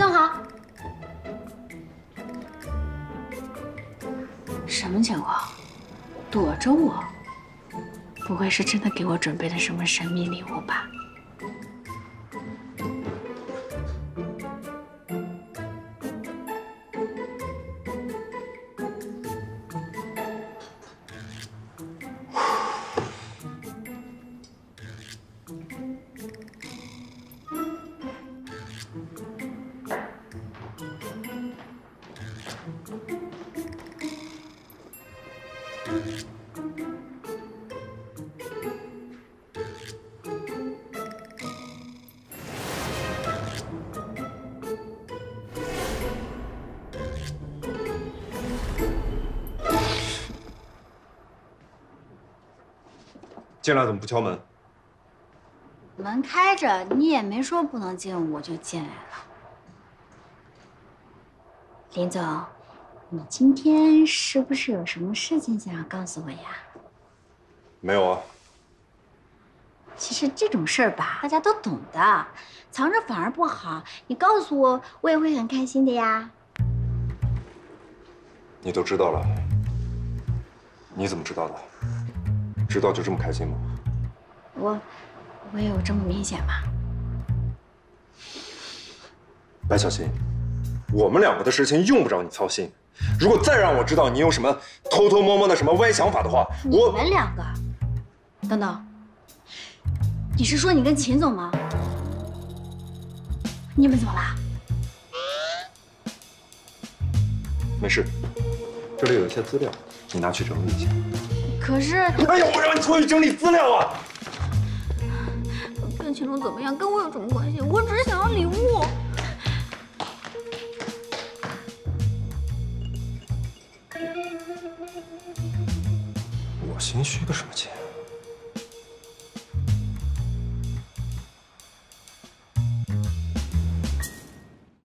正好。什么情况？躲着我？不会是真的给我准备了什么神秘礼物吧？ 进来怎么不敲门？门开着，你也没说不能进，我就进来了。林总，你今天是不是有什么事情想要告诉我呀？没有啊。其实这种事儿吧，大家都懂的，藏着反而不好。你告诉我，我也会很开心的呀。你都知道了，你怎么知道的？ 知道就这么开心吗？我有这么明显吗？白小新，我们两个的事情用不着你操心。如果再让我知道你有什么偷偷摸摸的什么歪想法的话，我们两个，等等，你是说你跟秦总吗？你们怎么了？没事，这里有一些资料，你拿去整理一下。 可是，哎呀，我让你出去整理资料啊！跟秦总怎么样，跟我有什么关系？我只是想要礼物。我心虚个什么劲？